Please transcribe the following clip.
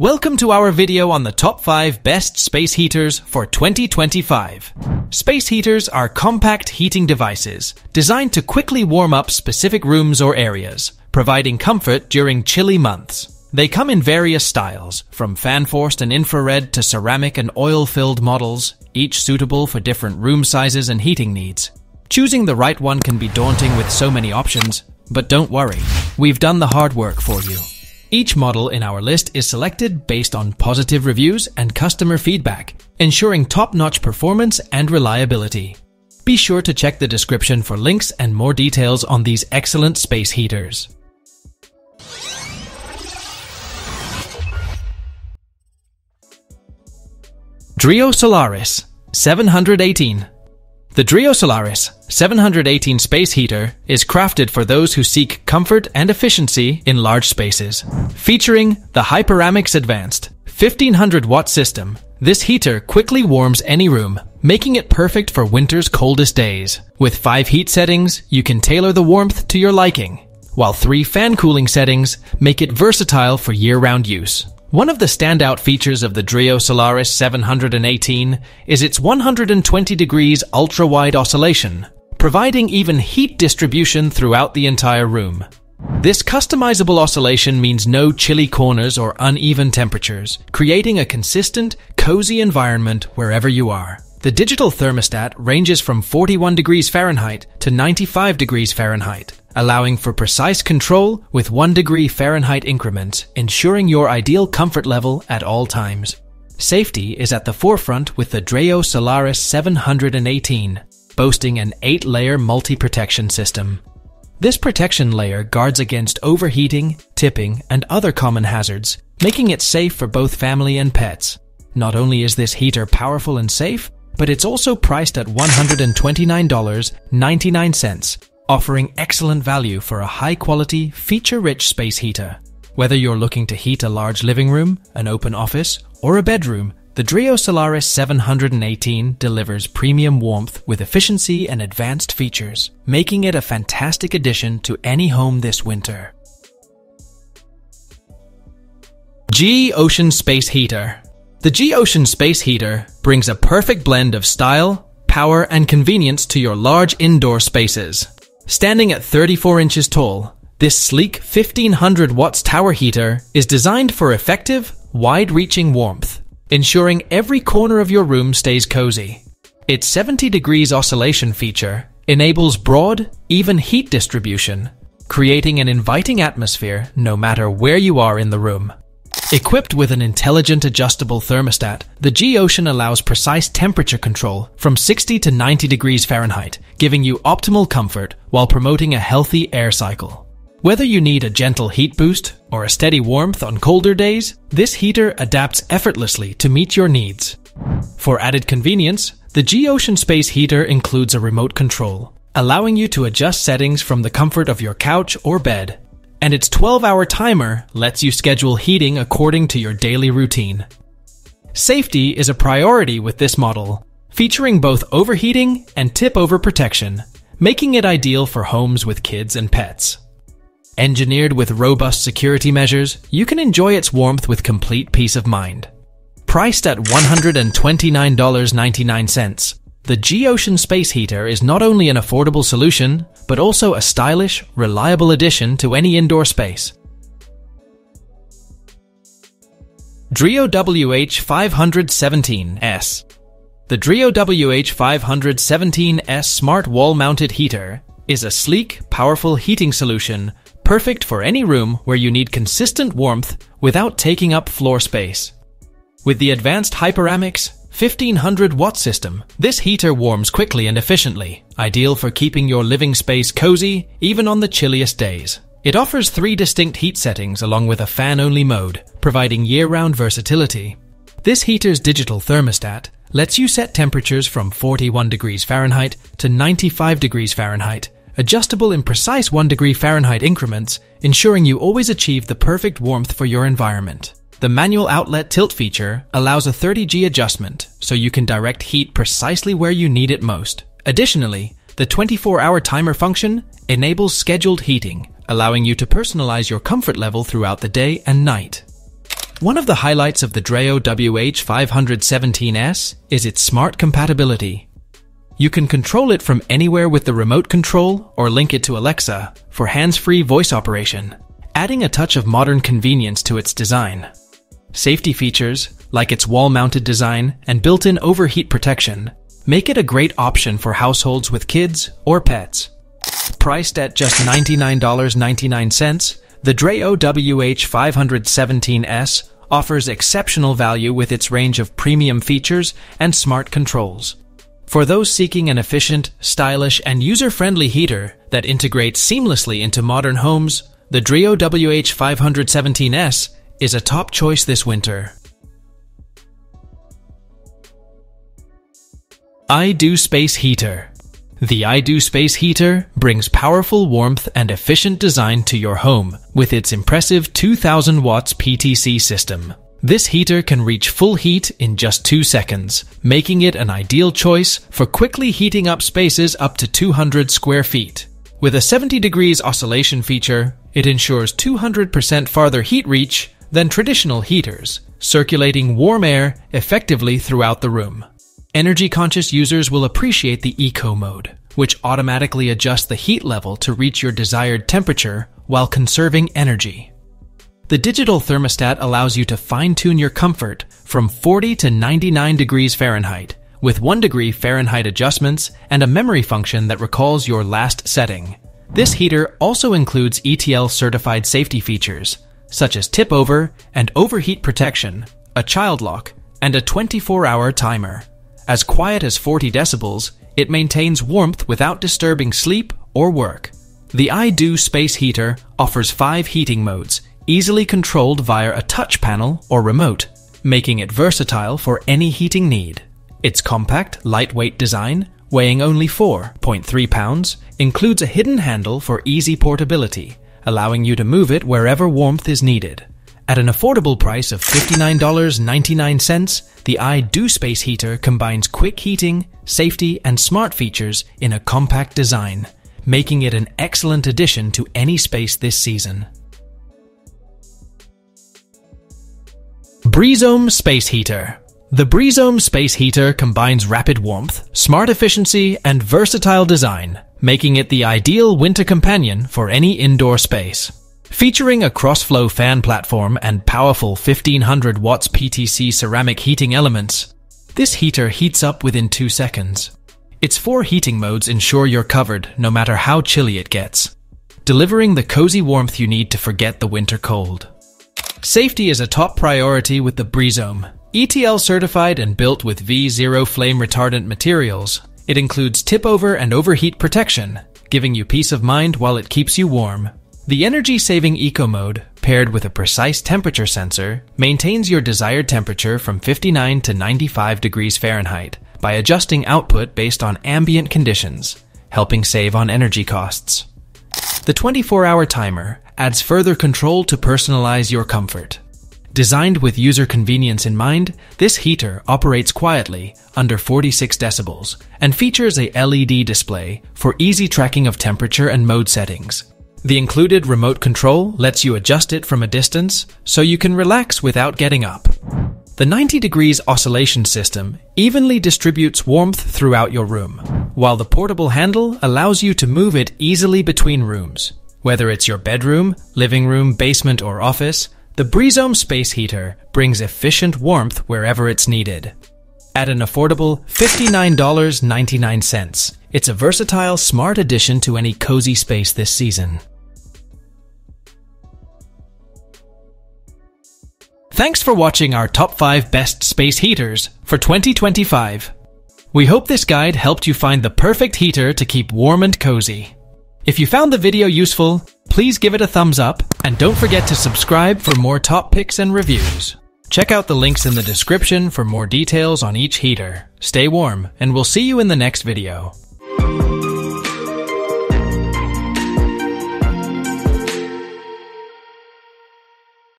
Welcome to our video on the top 5 best space heaters for 2025. Space heaters are compact heating devices designed to quickly warm up specific rooms or areas, providing comfort during chilly months. They come in various styles, from fan-forced and infrared to ceramic and oil-filled models, each suitable for different room sizes and heating needs. Choosing the right one can be daunting with so many options, but don't worry, we've done the hard work for you. Each model in our list is selected based on positive reviews and customer feedback, ensuring top-notch performance and reliability. Be sure to check the description for links and more details on these excellent space heaters. DREO Solaris 718. The DREO Solaris 718 space heater is crafted for those who seek comfort and efficiency in large spaces. Featuring the Hyperamics advanced 1500-watt system, this heater quickly warms any room, making it perfect for winter's coldest days. With 5 heat settings, you can tailor the warmth to your liking, while 3 fan cooling settings make it versatile for year-round use. One of the standout features of the DREO Solaris 718 is its 120 degrees ultra-wide oscillation, providing even heat distribution throughout the entire room. This customizable oscillation means no chilly corners or uneven temperatures, creating a consistent, cozy environment wherever you are. The digital thermostat ranges from 41 degrees Fahrenheit to 95 degrees Fahrenheit, allowing for precise control with 1 degree Fahrenheit increments, ensuring your ideal comfort level at all times. Safety is at the forefront with the DREO Solaris 718, boasting an 8-layer multi-protection system. This protection layer guards against overheating, tipping, and other common hazards, making it safe for both family and pets. Not only is this heater powerful and safe, but it's also priced at $129.99, offering excellent value for a high-quality, feature-rich space heater. Whether you're looking to heat a large living room, an open office, or a bedroom, the DREO Solaris 718 delivers premium warmth with efficiency and advanced features, making it a fantastic addition to any home this winter. G-Ocean Space Heater. The G-Ocean Space Heater brings a perfect blend of style, power, and convenience to your large indoor spaces. Standing at 34 inches tall, this sleek 1500 watts tower heater is designed for effective, wide-reaching warmth, ensuring every corner of your room stays cozy. Its 70 degrees oscillation feature enables broad, even heat distribution, creating an inviting atmosphere no matter where you are in the room. Equipped with an intelligent adjustable thermostat, the G-Ocean allows precise temperature control from 60 to 90 degrees Fahrenheit, giving you optimal comfort while promoting a healthy air cycle. Whether you need a gentle heat boost or a steady warmth on colder days, this heater adapts effortlessly to meet your needs. For added convenience, the G-Ocean Space Heater includes a remote control, allowing you to adjust settings from the comfort of your couch or bed. And its 12-hour timer lets you schedule heating according to your daily routine. Safety is a priority with this model, featuring both overheating and tip-over protection, making it ideal for homes with kids and pets. Engineered with robust security measures, you can enjoy its warmth with complete peace of mind. Priced at $129.99, the G-Ocean Space Heater is not only an affordable solution, but also a stylish, reliable addition to any indoor space. DREO WH517S. The DREO WH517S smart wall-mounted heater is a sleek, powerful heating solution, perfect for any room where you need consistent warmth without taking up floor space. With the advanced Hyperamics 1500-watt system, this heater warms quickly and efficiently, ideal for keeping your living space cozy even on the chilliest days. It offers 3 distinct heat settings along with a fan-only mode, providing year-round versatility. This heater's digital thermostat lets you set temperatures from 41 degrees Fahrenheit to 95 degrees Fahrenheit, adjustable in precise 1 degree Fahrenheit increments, ensuring you always achieve the perfect warmth for your environment. The manual outlet tilt feature allows a 30G adjustment, so you can direct heat precisely where you need it most. Additionally, the 24-hour timer function enables scheduled heating, allowing you to personalize your comfort level throughout the day and night. One of the highlights of the DREO WH517S is its smart compatibility. You can control it from anywhere with the remote control or link it to Alexa for hands-free voice operation, adding a touch of modern convenience to its design. Safety features, like its wall-mounted design and built-in overheat protection, make it a great option for households with kids or pets. Priced at just $99.99, the DREO WH517S offers exceptional value with its range of premium features and smart controls. For those seeking an efficient, stylish, and user-friendly heater that integrates seamlessly into modern homes, the DREO WH517S is a top choice this winter. iDOO Space Heater. The iDOO Space Heater brings powerful warmth and efficient design to your home with its impressive 2000 watts PTC system. This heater can reach full heat in just 2 seconds, making it an ideal choice for quickly heating up spaces up to 200 square feet. With a 70 degrees oscillation feature, it ensures 200% farther heat reach than traditional heaters, circulating warm air effectively throughout the room. Energy-conscious users will appreciate the Eco mode, which automatically adjusts the heat level to reach your desired temperature while conserving energy. The digital thermostat allows you to fine-tune your comfort from 40 to 99 degrees Fahrenheit, with 1 degree Fahrenheit adjustments and a memory function that recalls your last setting. This heater also includes ETL-certified safety features, such as tip-over and overheat protection, a child lock, and a 24-hour timer. As quiet as 40 decibels, it maintains warmth without disturbing sleep or work. The iDOO Space Heater offers 5 heating modes, easily controlled via a touch panel or remote, making it versatile for any heating need. Its compact, lightweight design, weighing only 4.3 pounds, includes a hidden handle for easy portability, allowing you to move it wherever warmth is needed. At an affordable price of $59.99, the iDOO Space Heater combines quick heating, safety, and smart features in a compact design, making it an excellent addition to any space this season. BREEZOME Space Heater. The BREEZOME Space Heater combines rapid warmth, smart efficiency, and versatile design, making it the ideal winter companion for any indoor space. Featuring a cross-flow fan platform and powerful 1500 watts PTC ceramic heating elements, this heater heats up within 2 seconds. Its 4 heating modes ensure you're covered no matter how chilly it gets, delivering the cozy warmth you need to forget the winter cold. Safety is a top priority with the BREEZOME. ETL certified and built with V0 flame retardant materials, it includes tip-over and overheat protection, giving you peace of mind while it keeps you warm. The energy-saving Eco mode, paired with a precise temperature sensor, maintains your desired temperature from 59 to 95 degrees Fahrenheit by adjusting output based on ambient conditions, helping save on energy costs. The 24-hour timer adds further control to personalize your comfort. Designed with user convenience in mind, this heater operates quietly under 46 decibels and features a LED display for easy tracking of temperature and mode settings. The included remote control lets you adjust it from a distance so you can relax without getting up. The 90 degrees oscillation system evenly distributes warmth throughout your room, while the portable handle allows you to move it easily between rooms. Whether it's your bedroom, living room, basement, or office, the BREEZOME Space Heater brings efficient warmth wherever it's needed. At an affordable $59.99, it's a versatile, smart addition to any cozy space this season. Thanks for watching our top 5 best space heaters for 2025. We hope this guide helped you find the perfect heater to keep warm and cozy. If you found the video useful, please give it a thumbs up and don't forget to subscribe for more top picks and reviews. Check out the links in the description for more details on each heater. Stay warm, and we'll see you in the next video.